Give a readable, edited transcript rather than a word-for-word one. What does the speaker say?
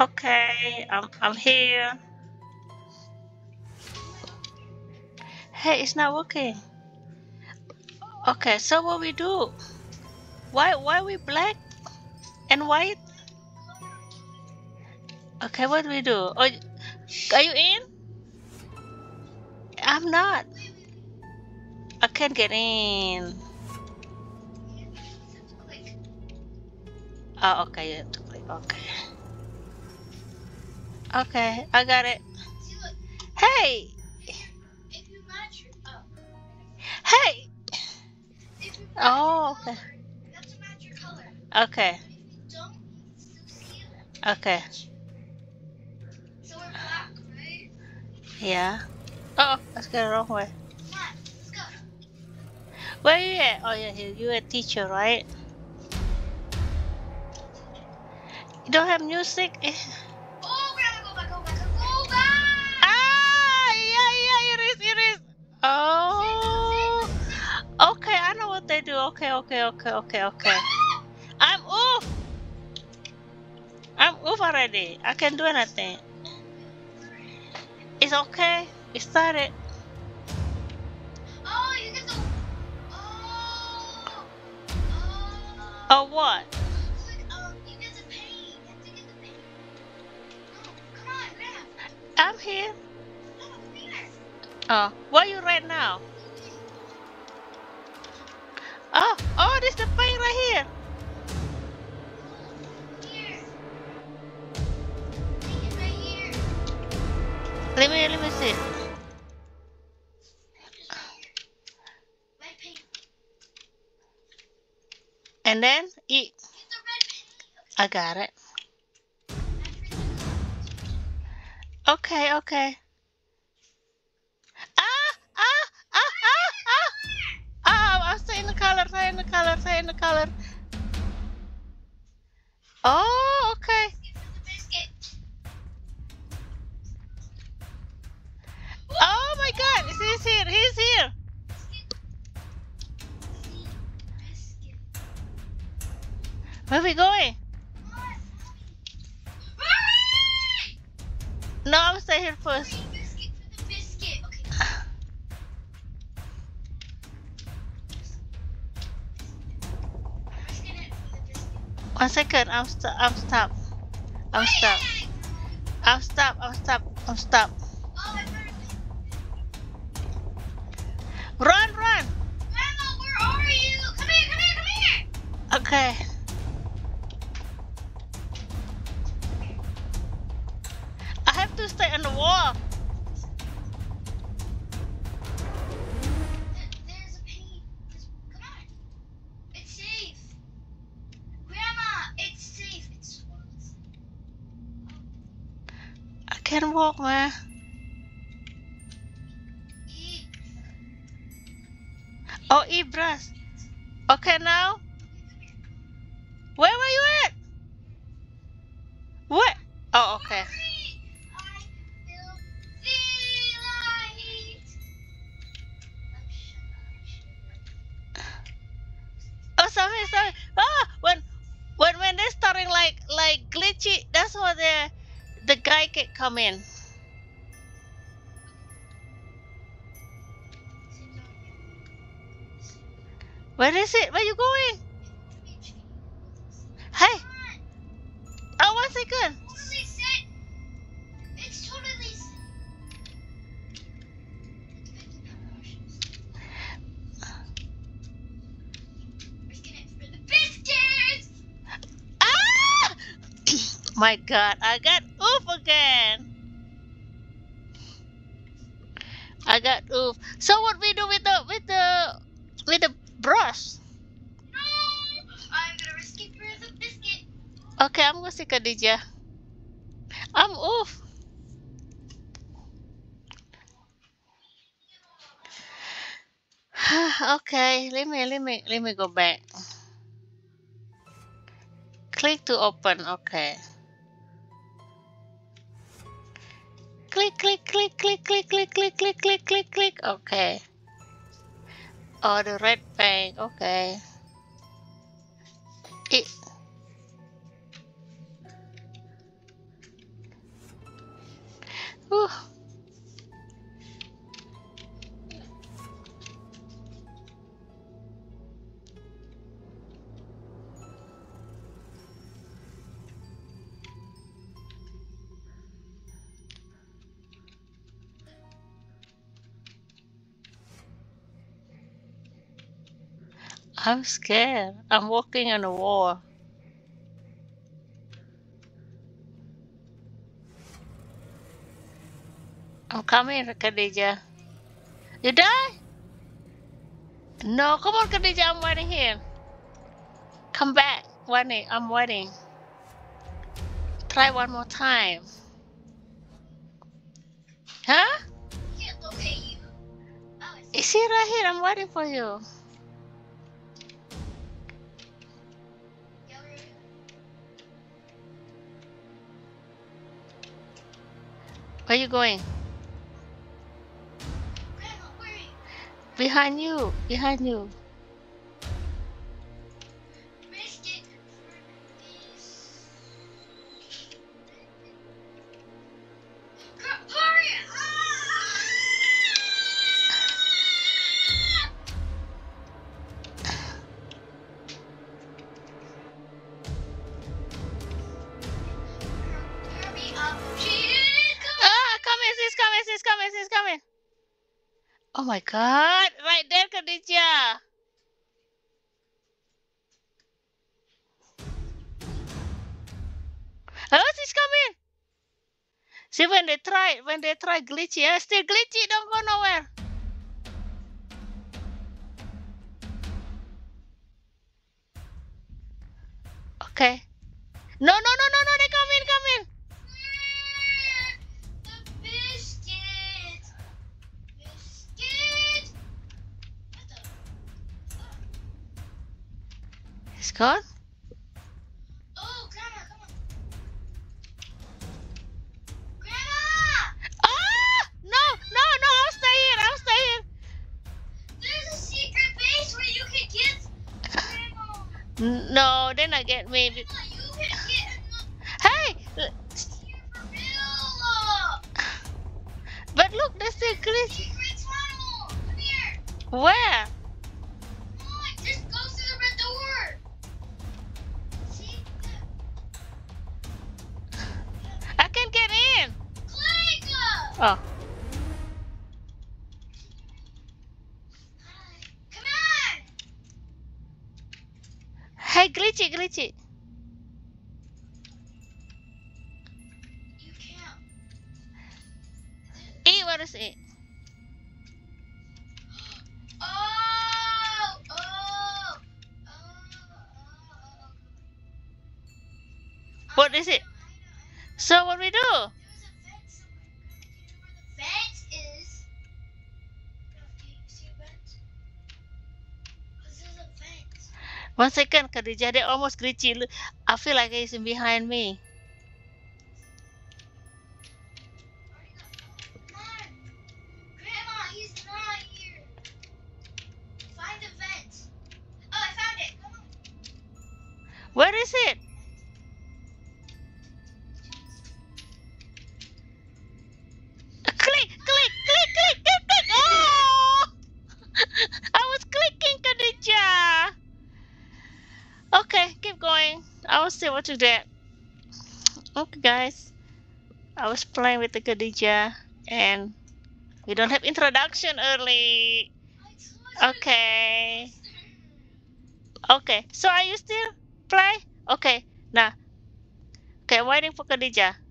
Okay, I'm here. Hey, it's not working. Okay, so what we do? Why we black and white? Okay, what do we do? Oh, are you in? I'm not. I can't get in. Oh, okay, you have to click. Okay. Okay, I got it. Hey! Hey! Oh, okay. Okay. Okay. So we're black, right? Yeah. Uh oh, let's go the wrong way. Come on, let's go. Where are you at? Oh yeah, you're a teacher, right? You don't have music? Oh, Grandma, go back, go back, go back! Ah, yeah, erase. Oh. Okay, I know what they do. Okay. I'm off. I'm off already. I can't do anything. It's okay. It started. Oh, you get the. Oh. Oh, what? You get the paint. You have to get the paint. Oh, come on, Grandma. I'm here. No, come here. Oh, where are you right now? Oh, this the paint right here. Let me see. And then eat. I got it. Okay. I'm saying the color, saying the color. Oh, okay. Oh my God, he's here. Where are we going? No, I'm staying here first. One second, I'm stuck. Run! Grandma, where are you? Come here! Okay. I have to stay on the wall. There's a paint. Come on. It's safe. Grandma, it's safe. It's safe. I can't walk, man. Oh, Ibras. Okay, now. Where were you at? What? Oh, okay. Oh, sorry. Oh, when they're starting like glitchy, that's where the guy can come in. Where is it? Where are you going? Hey! Oh, 1 second! Totally set! It's totally set! Biscuits! Ah! My God, I got oof again! I got oof. So what we do with the brush. No, I'm gonna risk it for the biscuit. Okay, I'm gonna see Khadija. I'm off. Okay, let me go back. Click to open. Okay. Click. Okay. Oh, the red paint. Okay. Whew. I'm scared. I'm walking on a wall. I'm coming, Khadija. You die? No, come on, Khadija. I'm waiting here. Come back. Waiting. I'm waiting. Try one more time. Huh? Is she right here? I'm waiting for you. Where are you going? Grandma, where are you? Behind you, behind you. Oh my God, right there, Khadija. Oh, she's coming. See, when they try glitchy, it's still glitchy, don't go nowhere. Okay. No, no, no, no, no, they come in, come in. It's gone? Oh, Grandma, come on. Grandma! Ah! No, no, no, I'll stay here, I'll stay here. There's a secret base where you can get Grandma. No, they're not getting me. Grandma, you can get Hey! Here for real. But look, that's the secret tunnel. Come here. Where? Oh. Come on! Hey, glitchy, glitchy. You can't. Eat, what is it? Oh. What is it? So what we do? One second, Khadija, they're almost glitchy. I feel like he's behind me. Come on. Grandma, he's not here. Find the vent. Oh, I found it. Come on. Where is it? Click. Oh! I was clicking, Khadija. Okay, keep going. I will see what you did. Okay, guys. I was playing with the Khadija, and we don't have introduction early. Okay. Okay. So are you still play? Okay. Nah. Okay, waiting for Khadija.